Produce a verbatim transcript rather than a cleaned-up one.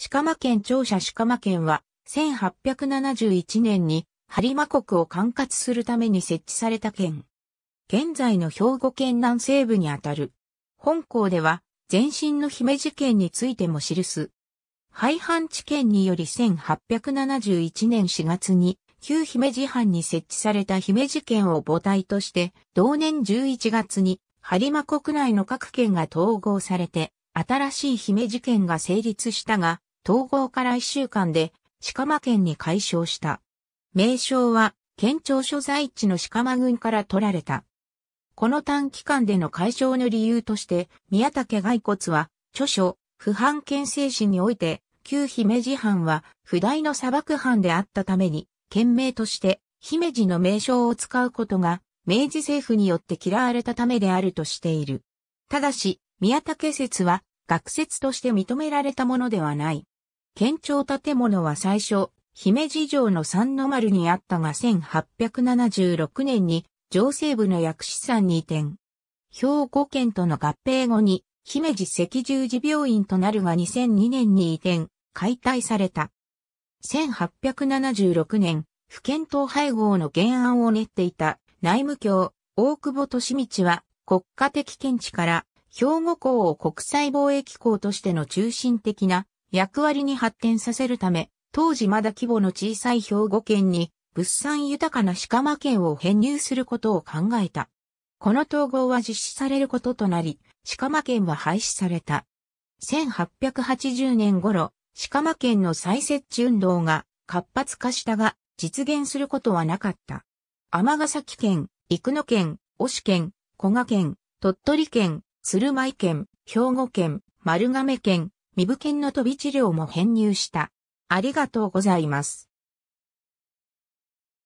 飾摩県庁舎飾摩県は、せんはっぴゃくななじゅういちねんに、播磨国を管轄するために設置された県。現在の兵庫県南西部にあたる。本項では、前身の姫路県についても記す。廃藩置県によりせんはっぴゃくななじゅういちねんしがつに、旧姫路藩に設置された姫路県を母体として、同年じゅういちがつに、播磨国内の各県が統合されて、新しい姫路県が成立したが、統合からいっしゅうかんで、飾摩県に改称した。名称は、県庁所在地の飾摩郡から取られた。この短期間での改称の理由として、宮武外骨は、著書、不藩憲政史において、旧姫路藩は、不代の砂漠藩であったために、県名として、姫路の名称を使うことが、明治政府によって嫌われたためであるとしている。ただし、宮武説は、学説として認められたものではない。県庁建物は最初、姫路城の三の丸にあったがせんはっぴゃくななじゅうろくねんに、上西部の薬師山に移転。兵庫県との合併後に、姫路赤十字病院となるがにせんにねんに移転、解体された。せんはっぴゃくななじゅうろくねん、府県統廃合の原案を練っていた内務卿、大久保利通は国家的見地から兵庫港を国際貿易港としての中心的な役割に発展させるため、当時まだ規模の小さい兵庫県に物産豊かな飾摩県を編入することを考えた。この統合は実施されることとなり、飾摩県は廃止された。せんはっぴゃくはちじゅうねん頃、飾摩県の再設置運動が活発化したが、実現することはなかった。尼崎県、生野県、忍県、古賀県、鳥取県、鶴舞県、兵庫県、丸亀県、壬生県の飛び地領も編入した。ありがとうございます。